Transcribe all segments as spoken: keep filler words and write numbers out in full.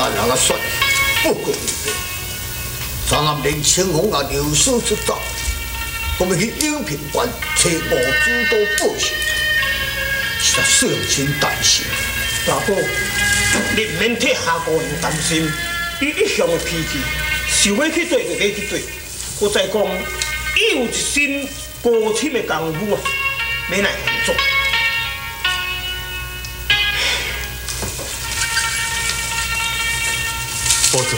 산하가 쏟 뿜뿜인데 상암 냉천공가 뉴스스다 그러면 일용빈관 제모주도 뿜시 진짜 성진단심 라고 내 멘트하고 단심 이형의 피지想要去对就要去对，我再讲，伊有一身高深的功夫啊，免来犯错。伯祖，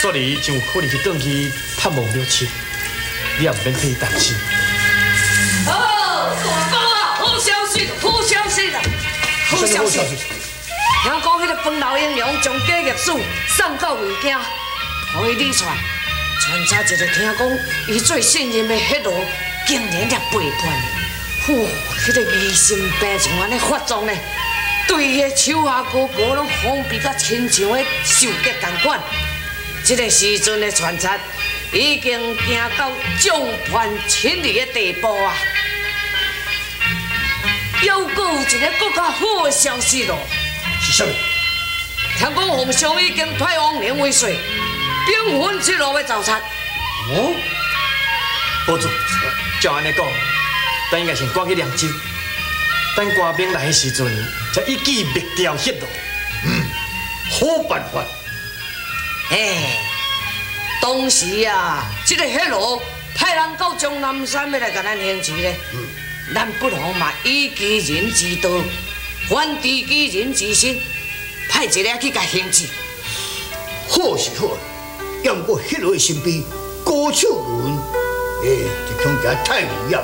昨日就有可能去转去探望了亲，你也唔免替伊担心。哦，大哥啊，好消息，好消息啦，好消息！听讲迄个方老英娘将假历史送到物件。 我伊李传，传查一个听讲，伊最信任的迄路，竟然也背叛了。呼，迄个疑心病从安尼发作呢，对伊的手下哥哥拢封闭甲亲像个受敌同款。这个时阵的传查，已经行到众叛亲离的地步啊！又搁有一个更加好的消息咯。是啥物？听讲皇上已经派王连为帅。 兵分七路要造贼。哦，伯祖，照安尼讲，咱应该先赶去凉州，等官兵来的时阵，才一举灭掉迄路。嗯，好办法。嘿，当时啊，这个迄路派人到终南山要来甲咱行刺咧，嗯、咱不妨嘛以其人之道，反敌其人之身，派一个去甲行刺。好是好。 要唔过迄类身边高手文，哎、欸，就恐惊太危险。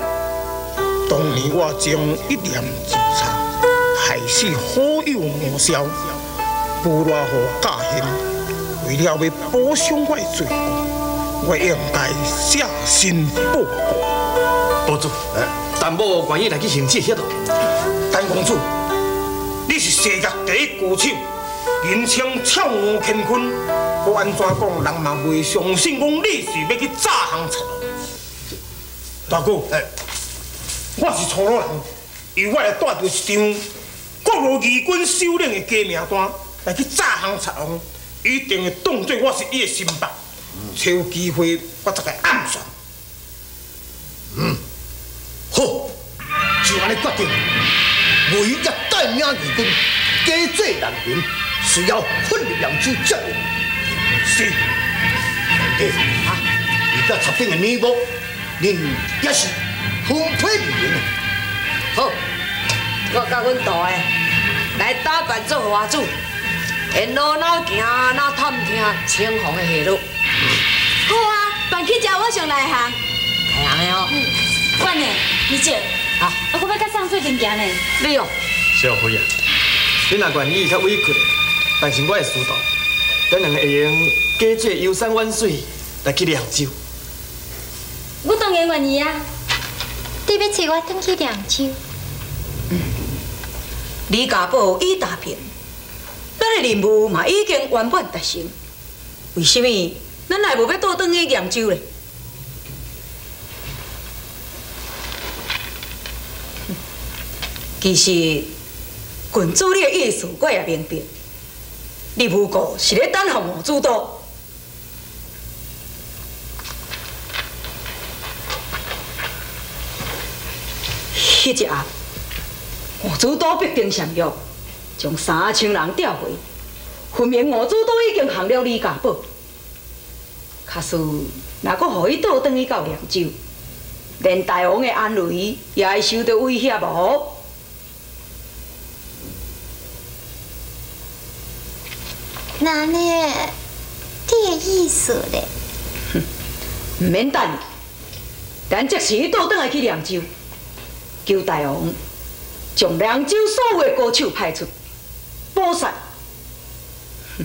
当年我将一念之差，害死好友无肖，不落何家恨。为了要补偿我的罪过，我应该下身报国。伯主，但某愿意来去行刺迄度。陈公主，你是世界第一高手，人称巧武乾坤。 我安怎讲，人嘛袂相信讲你是要去炸行贼。大哥，欸、我是粗鲁人，由我来带着一张各路义军首领的假名单来去炸行贼王，一定会当作我是伊的心腹，找机会我才来暗算。嗯，好，就安尼决定，我一日带领义军，加济难民，需要奋力两支接应。 是，对啊，而家插定的内幕，恁也是分配人。好，我甲阮大的来打扮做花主，沿路哪行哪探听青红的下落。好啊，办起食我上内行。内行的哦。嗯，管呢，你姐。啊，我要甲上水边行呢。你哦。小辉啊，你若愿意，较委屈，但是我会疏导。 咱两个会用加做游山玩水来去凉州。我当然愿意啊！你要找我转去凉州？嗯，李家宝已答辩，咱的任务嘛已经圆满达成，为什么咱还无要倒转去凉州呢？其实，郡主你的意思我也明白。 你不过是咧等候王主到。迄一下，王主到必定上药，将三千人调回。分明王主到已经降了李家宝，假使若阁互伊倒转去到凉州，连大王的安危也会受到威胁无？ 那呢？你的意思嘞？哼，唔免等，咱即时倒转来去凉州，求大王将凉州所有的高手派出，捕杀。哼，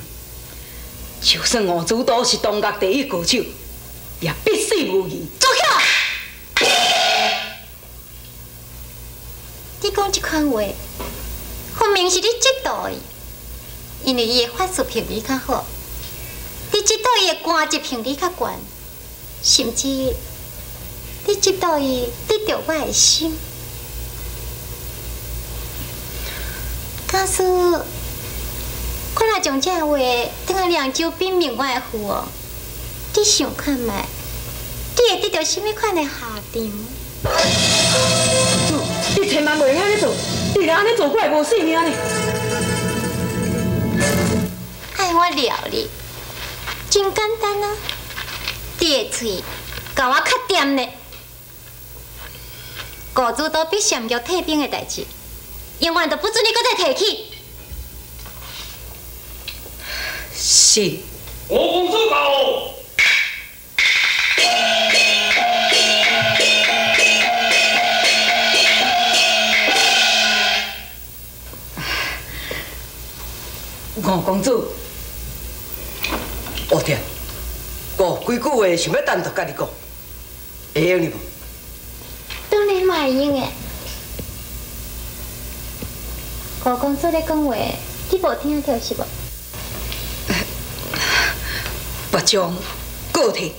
就算吴主都是东岳第一高手，也必死无疑。走起来！你讲这款话，分明是你嫉妒伊。 因为伊的法术评比较好，你接到伊的官职评比较悬，甚至你接到伊得到我的心。假使我若将这话当啊凉州禀明我的父王，你想看觅，你会得到什么款的下场？主，你千万袂用安尼做，你若安尼做，我会无性命呢。哎，我了你，真简单啊！你的嘴，甲我较掂咧。国主都必上要退兵的代志，永远都不准你搁再提起。 是，我公主到。我公主，我听，我有几句话想要单独甲你讲，会用哩无？当然嘛会用诶。我公主咧讲话，你无听着是无？ 不将个体，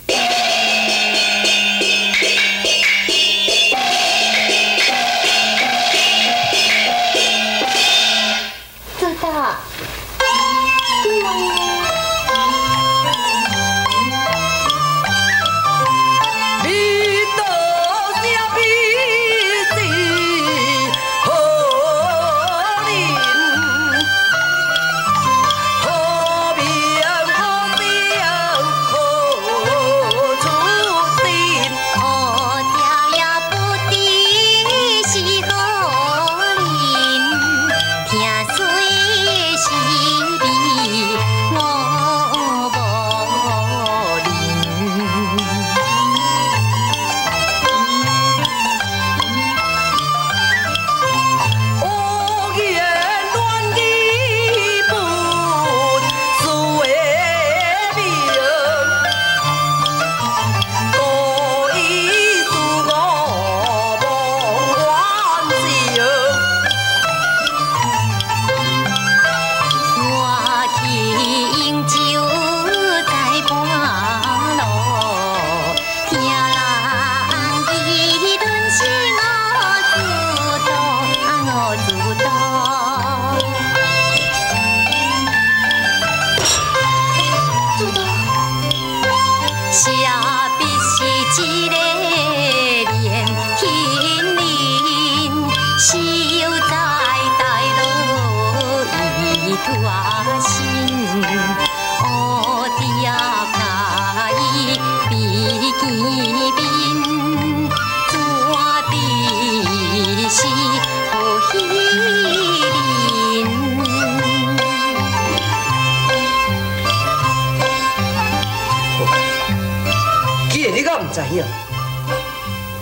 知道。你多少比谁好人？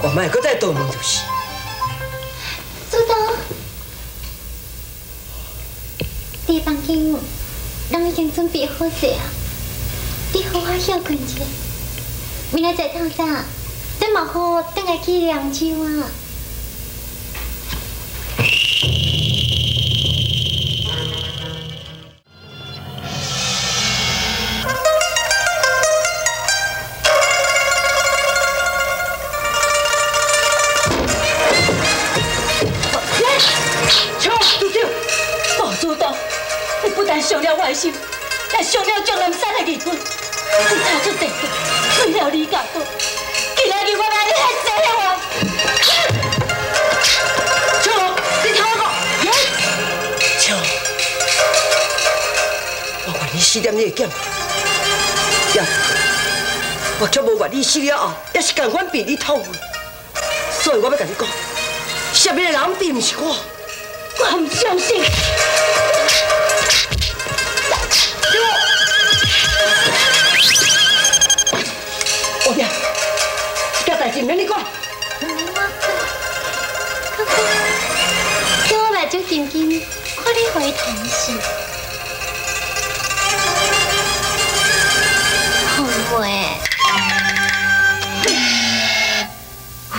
我莫搁再多问就是。主导，你房间，人已经准备好势啊！你好好休困一下，明仔载透早，咱嘛好等下去凉州啊！ 但上了江南山的义军，你查出地主，为了你家多，今仔日我来你喊死了我！秋龙，你听我讲，秋龙，我愿你死点你的剑，也我却无愿你死了后，也是甘愿被你讨回。所以我要跟你讲，下面的人并不是我，我唔相信。 我呀，这代志免你管。叫我目睭睁紧，看你回同事。好话，花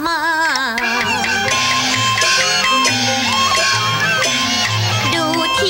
做对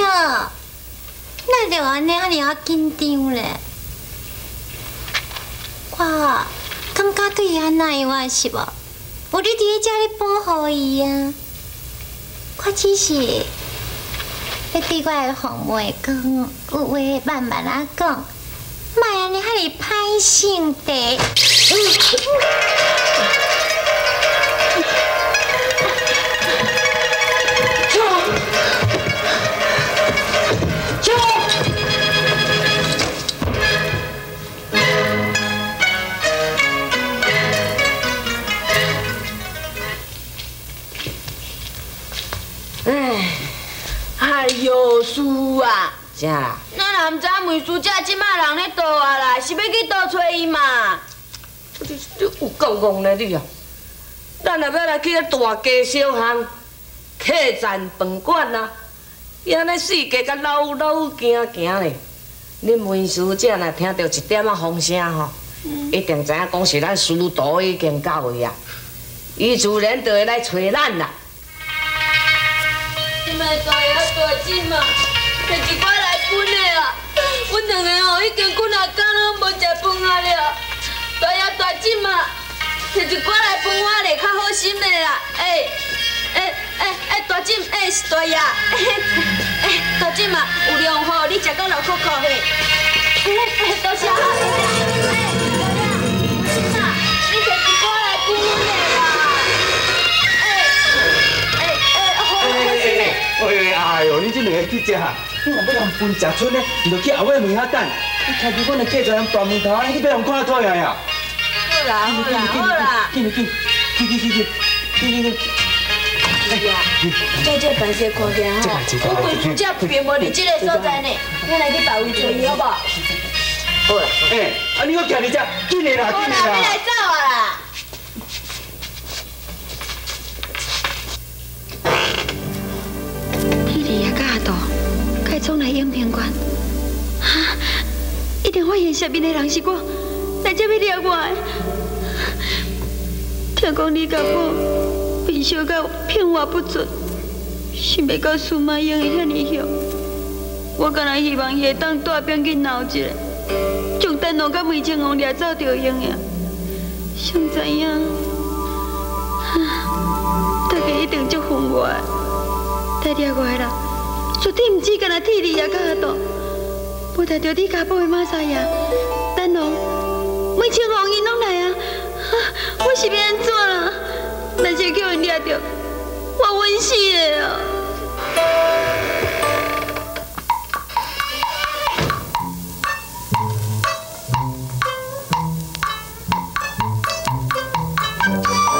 야, 나 내가 아내한테 아낀 띠우래. 와, 감각도 이하나이와 싶어. 우리 뒤에 자리 보호이야. 과치시, 내띠과의 홍모의 건 우에 만만한 건 마야네 하리 판신대. 수아, 자. 나 남자 문수자 지만 랑네 떠와라. 시베기 떠 쳐이마. 또 우깡깡네들이야. 나나 배라 기에 떠와 개시오항, 개잔 번관나. 야네 시계가老老惊惊嘞。 你文书姐呐听到一点仔风声吼，一定知影讲是咱师徒已经到位啊。伊自然就会来找咱啦。 你们大爷大姐嘛，摕一寡来分的啊！阮两个吼已经几啊天拢无食饭啊了。大爷大姐嘛，摕一寡来分我嘞，较好心的啦。哎哎哎哎，大姐哎是大爷，哎大姐嘛有量吼，你食到流口口嘿。哎，多谢啊！哎，大姐嘛，你摕一寡来分我嘞。 哎呦，你这两个去吃哈？你若要人分食剩嘞，就去后尾门遐等。你开起阮的客在大门头，安尼去要人看出来呀？好啦好啦好啦，进进进进进进进进进。哎呀，在这办事看见哈，我规厝只并无伫这个所在呢，咱来去别位找伊好不？好啦，哎，啊你我徛伫遮，进来啦进来啦。我来走啊啦。 改装来影片馆，哈！一定发现下面的人是我，来这要抓我的。听讲你甲我变小到骗我不准，想袂到苏妈用的遐尼凶。我敢若希望伊会当带兵去闹一下，将丹龙甲梅清王掠走就用呀。想知影，大家一定足恨我的，来抓我的人。 绝对唔止干那铁力啊，甲阿多，无代着你家宝的马赛呀，丹龙、梅清王因拢来啊，我是要安怎啦？若是叫因抓着，我冤死的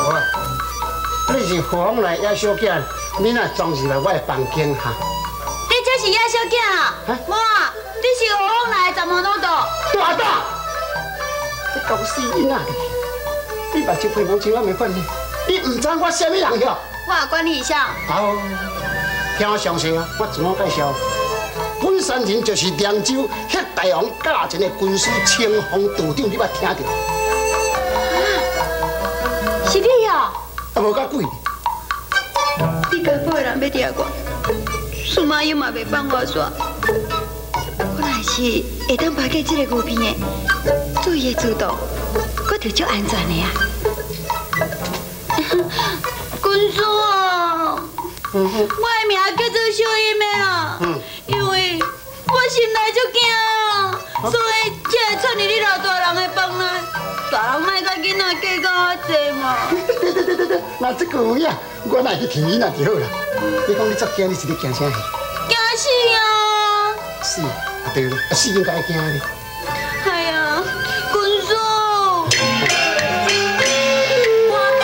哦！你是黄来野小姐，你若总是来我的房间哈？ 是野小姐啊！我，你是何方来的？怎么弄到？大大，这狗屎囡仔，你把这皮毛穿我没管呢？你唔知我什么人了？我管你一下。好，听我详细啊！我自我介绍，本山人就是凉州遐大王驾前的军师清风道长，你捌听到？啊，是你哦！啊，无甲鬼。你家婆的人要抓我。 苏妈又嘛袂放我耍，我若是会当爬过这个牛皮的，做伊的主导，我着足安全的啊！军师哦，我的名叫做小姨妹啊，因为我心内足惊哦，所以才会窜入你老大人的房内。大人莫甲囡仔计较遐济嘛。对对对对对，那这个有影，我来去听伊那就好啦。 你讲你作惊，你是咧惊啥？惊死啊！死啊！对了，死应该惊咧。哎呀，军师！我家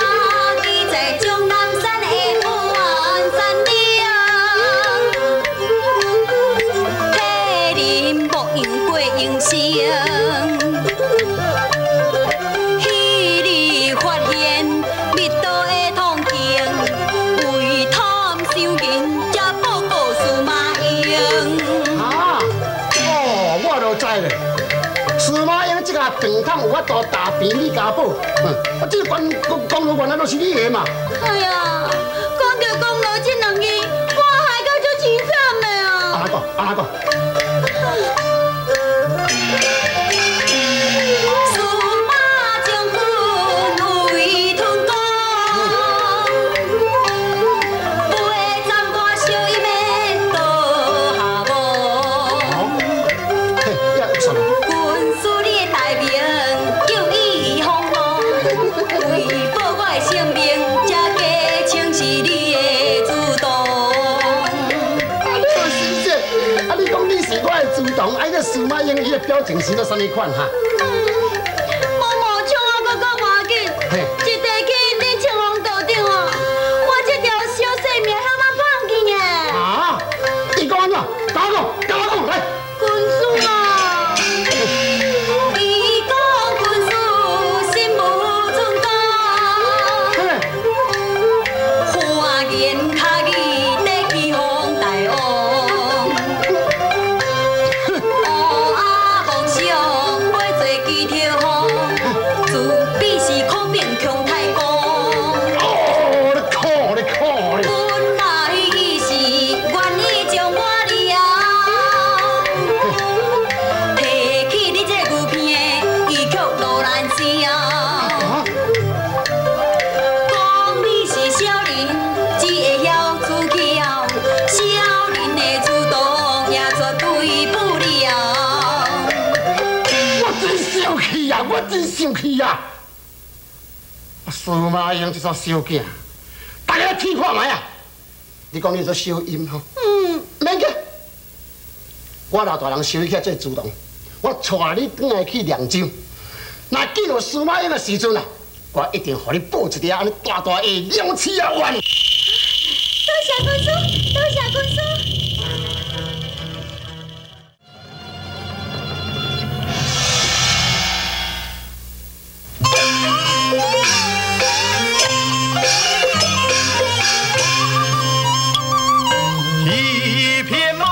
己在终南山的半山顶，白林无用过用生。 长汤有法度打平你家宝，啊！这关公公路原来都是你的嘛。哎呀，讲到公路这两字，我害到足凄惨的啊！ 하고.苏妈英伊的表情是到啥物款哈？毛毛冲啊，搁搁换紧，一地去你青龙道顶哦，我这条小生命还蛮胖去呢。啊！伊讲安怎？甲我讲，甲我讲来。军师啊！伊讲军师心无准讲，花言巧语得起哄大王。 生气呀！苏妈英这种小囝，大家来听看卖啊！你讲你做收音吼，嗯，免去。我老大人收起来做主动，我带你转来去凉州。那见到苏妈英的时阵啊，我一定给你报一条安尼大大的两尺啊弯。多谢公主，多谢公主。 一片。